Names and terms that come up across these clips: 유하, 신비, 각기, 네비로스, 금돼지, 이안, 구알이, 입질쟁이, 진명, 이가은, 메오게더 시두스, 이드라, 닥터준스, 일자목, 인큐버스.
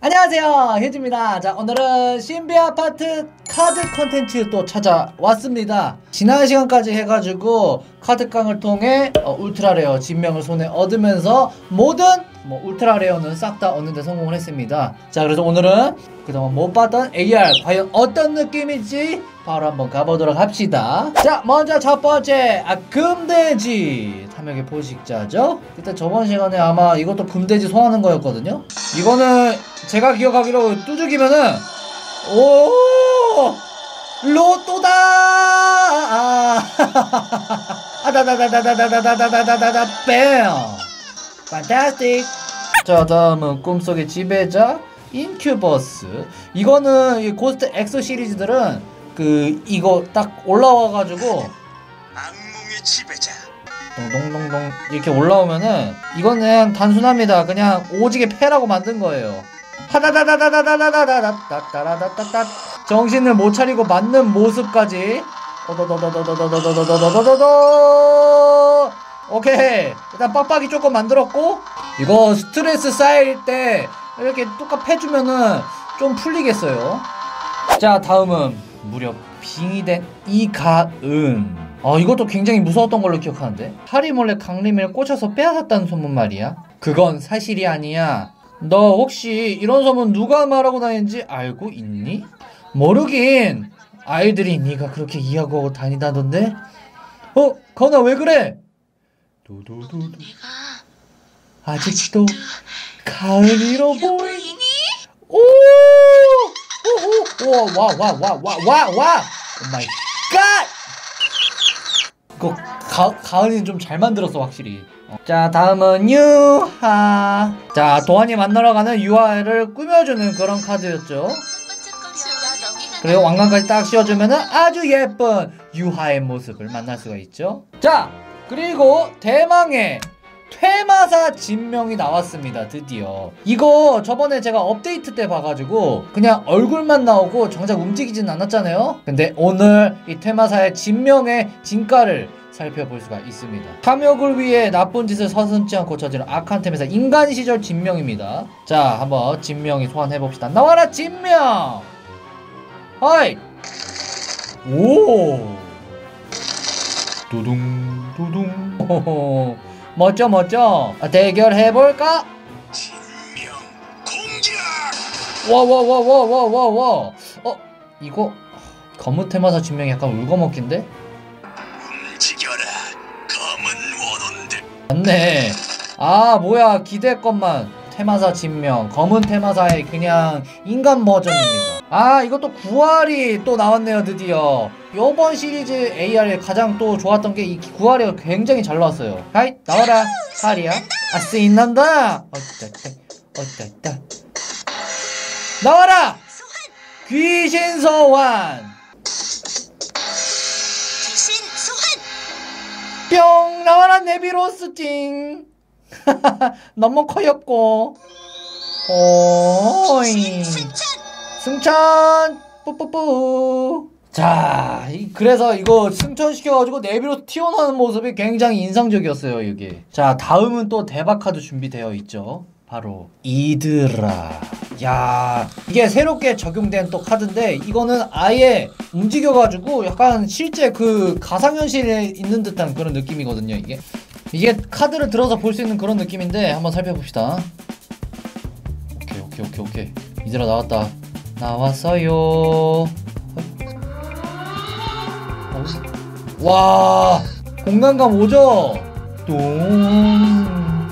안녕하세요, 혜지입니다. 자, 오늘은 신비 아파트 카드 컨텐츠 또 찾아왔습니다. 지난 시간까지 해가지고 카드깡을 통해 울트라레어 진명을 손에 얻으면서 모든 울트라레어는 싹 다 얻는데 성공을 했습니다. 자, 그래서 오늘은 그동안 못 봤던 AR 과연 어떤 느낌일지 바로 한번 가보도록 합시다. 자, 먼저 첫 번째 금돼지 탐욕의 포식자죠. 일단 저번 시간에 아마 이것도 금돼지 소환하는 거였거든요. 이거는 제가 기억하기로 뚜죽이면은 오 로또다 아다다다다다다다다다다다다다 뺨 판타스틱. 자, 다음은 꿈속의 지배자 인큐버스. 이거는 이 고스트 엑소 시리즈들은 이거 딱 올라와가지고 악몽의 지배자 동동동동 이렇게 올라오면은 이거는 단순합니다. 그냥 오지게 패라고 만든 거예요. 하다다다다다다다다다다다다다다다 정신을 못 차리고 맞는 모습까지. 오케이, 일단 빡빡이 조금 만들었고, 이거 스트레스 쌓일 때 이렇게 뚝딱 패주면은 좀 풀리겠어요. 자, 다음은 무려 빙이 된 이가은. 이것도 굉장히 무서웠던 걸로 기억하는데, 하리 몰래 강림을 꽂혀서 빼앗았다는 소문 말이야. 그건 사실이 아니야. 너 혹시 이런 소문 누가 말하고 다니는지 알고 있니? 모르긴, 아이들이 네가 그렇게 이야기하고 다니다던데. 건아, 왜 그래? 도도도도. 아직도 가을이로 보이니? 오오오와와와와와와 오 마이 갓! 그거 가을이는 좀 잘 만들었어, 확실히. 자, 다음은 유하. 자, 도안이 만나러 가는 유하를 꾸며주는 그런 카드였죠. 그리고 왕관까지 딱 씌워주면은 아주 예쁜 유하의 모습을 만날 수가 있죠. 자, 그리고 대망의 퇴마사 진명이 나왔습니다. 드디어 이거 저번에 제가 업데이트 때 봐가지고 그냥 얼굴만 나오고 정작 움직이진 않았잖아요. 근데 오늘 이 퇴마사의 진명의 진가를 살펴볼 수가 있습니다. 탐욕을 위해 나쁜 짓을 서슴지 않고 저지른 악한 템에서 인간 시절 진명입니다. 자, 한번 진명이 소환해봅시다. 나와라 진명! 어이! 오! 두둥 두둥. 호호. 멋져 멋져. 대결해볼까? 진명 공격! 와와와와와와와. 이거 검은 테마사 진명이 약간 울거먹긴데? 움직여라 검은 원혼들. 맞네. 아, 뭐야, 기대했건만. 테마사 진명 검은 테마사의 그냥 인간 버전입니다. 아, 이것도 구알이 또 나왔네요, 드디어. 요번 시리즈 AR에 가장 또 좋았던 게 이 구알이가 굉장히 잘 나왔어요. 하이, 나와라, 하리야. 아, 쓰인난다! 어쩌다, 어쩌다. 나와라! 귀신 소환! 귀신 소환! 뿅! 나와라, 네비로스 찡! 너무 커였고. 오잉. 승천! 뿌뿌뿌! 자, 그래서 이거 승천시켜가지고 네비로 튀어나오는 모습이 굉장히 인상적이었어요, 이게. 자, 다음은 또 대박 카드 준비되어 있죠. 바로 이드라. 야, 이게 새롭게 적용된 또 카드인데, 이거는 아예 움직여가지고 약간 실제 그 가상현실에 있는 듯한 그런 느낌이거든요, 이게. 이게 카드를 들어서 볼 수 있는 그런 느낌인데, 한번 살펴봅시다. 오케이, 오케이, 오케이, 오케이. 이드라 나왔다. 나왔어요. 와, 공간감 오죠? 똥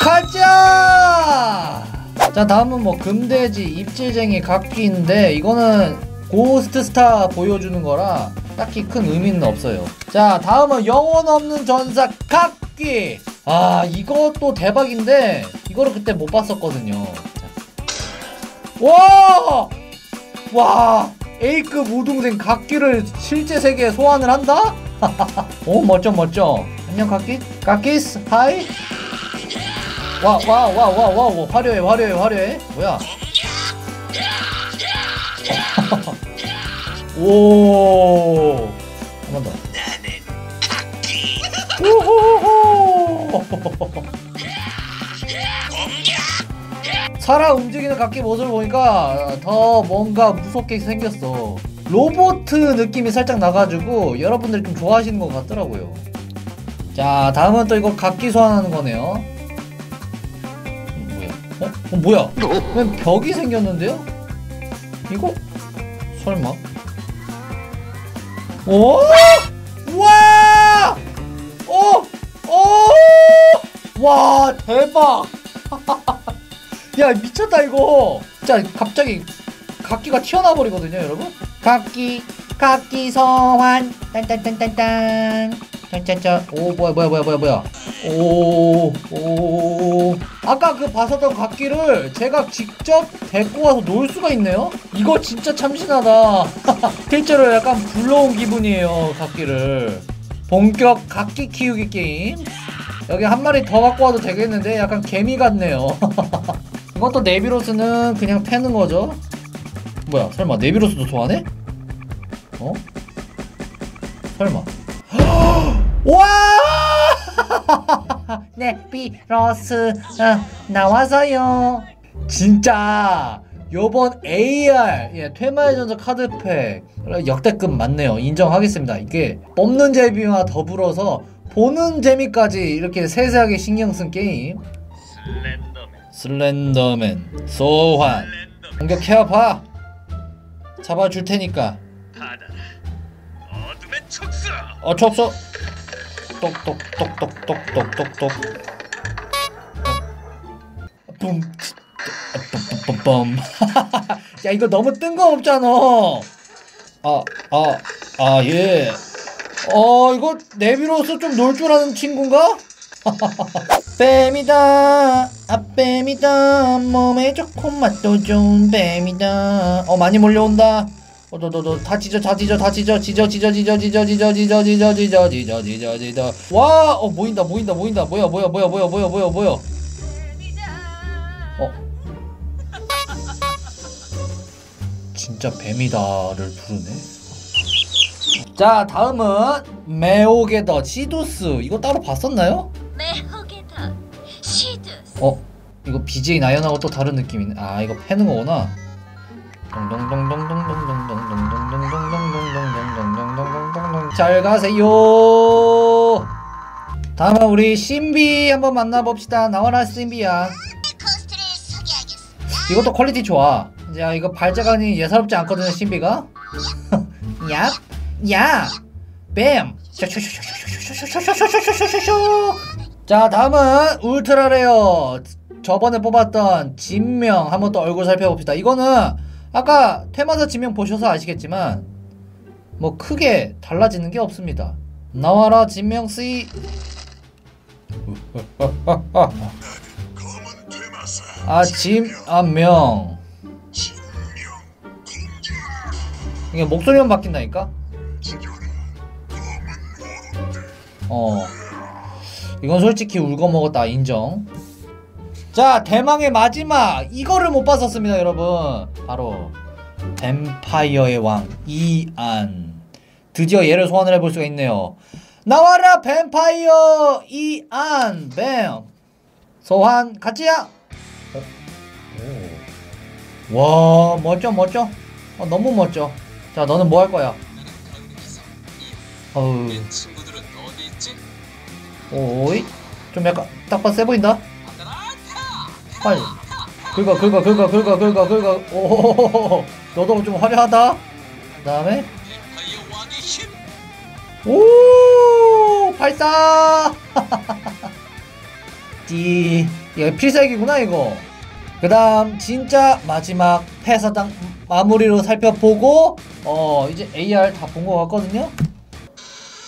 가자! 자, 다음은 금돼지, 입질쟁이, 각귀인데, 이거는 고스트스타 보여주는 거라 딱히 큰 의미는 없어요. 자, 다음은 영혼 없는 전사 각귀! 아, 이것도 대박인데, 이거를 그때 못 봤었거든요. 와! 와! A급 우등생 각귀를 실제 세계에 소환을 한다? 오, 멋져 멋져. 안녕 각귀? 각귀스 하이? 와 와 와 와 와 와 화려해 화려해 화려해. 뭐야? 오. 한 번 더. 나는 각귀. 오호호호. 살아 움직이는 각기 모습을 보니까 더 뭔가 무섭게 생겼어. 로봇 느낌이 살짝 나가지고 여러분들이 좀 좋아하시는 것 같더라고요. 자, 다음은 또 이거 각기 소환하는 거네요. 뭐야? 어? 뭐야? 왜 벽이 생겼는데요? 이거? 설마? 오! 우와! 오! 오! 와, 대박! 야, 미쳤다 이거! 진짜 갑자기 각기가 튀어나버리거든요, 여러분? 각기 소환! 딴딴딴딴딴! 짠짠짠. 오, 뭐야. 오. 아까 그 봤었던 각귀를 제가 직접 데리고 와서 놀 수가 있네요? 이거 진짜 참신하다. 실제로 약간 불러온 기분이에요, 각귀를. 본격 각귀 키우기 게임. 여기 한 마리 더 갖고 와도 되겠는데 약간 개미 같네요. 이것도 네비로스는 그냥 패는 거죠. 뭐야, 설마 네비로스도 좋아하네? 어? 설마. 와! 네비로스 나와서요. 진짜 요번 AR 퇴마의 전설 카드팩 역대급 맞네요. 인정하겠습니다. 이게 뽑는 재미와 더불어서 보는 재미까지 이렇게 세세하게 신경쓴 게임. 슬렌더맨 소환 공격해봐. 잡아줄 테니까. 촉수 똑똑똑똑똑똑똑똑. 뿜뿜뿜뿜. 야, 이거 너무 뜬금없잖아. 예. 이거 네비로스 좀 놀 줄 아는 친구인가? 뱀이다. 뱀이다. 몸에 좋고 맛도 좋은 뱀이다. 많이 몰려온다. 다 찢어, 다 찢어. 와, 모인다. 뭐야. 진짜 뱀이다를 부르네. 자, 다음은 메오게더 시두스. 이거 따로 봤었나요? 메오게더 시두스. 이거 BJ 나연하고 또 다른 느낌이네. 아, 이거 패는 거구나. 잘 가세요. 다음은 우리 신비 한번 만나봅시다. 나와라 신비야. 이것도 퀄리티 좋아. 야, 이거 발자간이 예사롭지 않거든요, 신비가. 야, 야, 뱀. 자, 다음은 울트라 레어. 저번에 뽑았던 진명 한번 또 얼굴 살펴봅시다. 이거는 아까 퇴마사 진명 보셔서 아시겠지만 뭐 크게 달라지는 게 없습니다. 나와라 진명씨. 진명. 이게 목소리만 바뀐다니까? 이건 솔직히 울거먹었다. 인정. 자, 대망의 마지막! 이거를 못 봤었습니다, 여러분. 바로 뱀파이어의 왕 이안. 드디어 얘를 소환을 해볼 수가 있네요. 나와라 뱀파이어 이안. 뱀 소환 같이야. 와, 멋져. 너무 멋져. 자, 너는 뭐 할 거야? 내 친구들은 어디 있지? 오이, 좀 약간 딱 봐 세 보인다. 빨리 긁어. 오, 너도 좀 화려하다. 그 다음에 오, 발사. 띠. 이거 필살기구나 이거. 그 다음 진짜 마지막 패사당 마무리로 살펴보고 이제 AR 다 본 것 같거든요.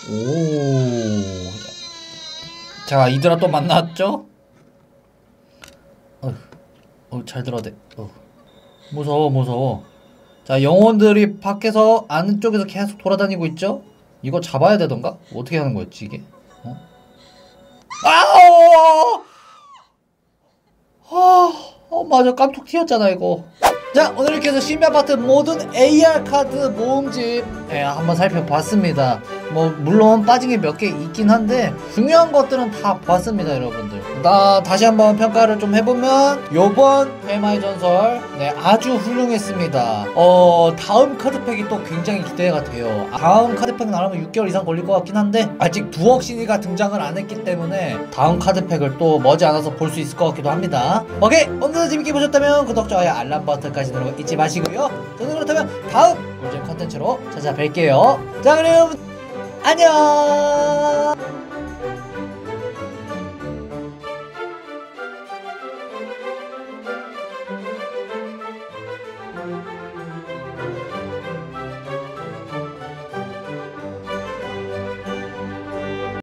오, 자, 이드라 또 만났죠? 잘 들어야 돼. 무서워. 자, 영혼들이 밖에서 안쪽에서 계속 돌아다니고 있죠? 이거 잡아야 되던가? 어떻게 하는 거였지 이게? 아오! 맞아, 깜짝 튀었잖아 이거. 자, 오늘 이렇게 해서 신비 아파트 모든 AR 카드 모음집 한번 살펴봤습니다. 뭐 물론 빠진 게 몇 개 있긴 한데 중요한 것들은 다 봤습니다 여러분들. 나 다시 한번 평가를 좀 해보면 요번 뱀마의 전설 네 아주 훌륭했습니다. 다음 카드팩이 또 굉장히 기대가 돼요. 다음 카드팩 나오면 6개월 이상 걸릴 것 같긴 한데 아직 두억 신이가 등장을 안 했기 때문에 다음 카드팩을 또 머지않아서 볼 수 있을 것 같기도 합니다. 오케이! 오늘도 재밌게 보셨다면 구독, 좋아요, 알람 버튼까지 누르고 잊지 마시고요. 저는 그렇다면 다음 꿀잼 컨텐츠로 찾아뵐게요. 자 그럼 안녕!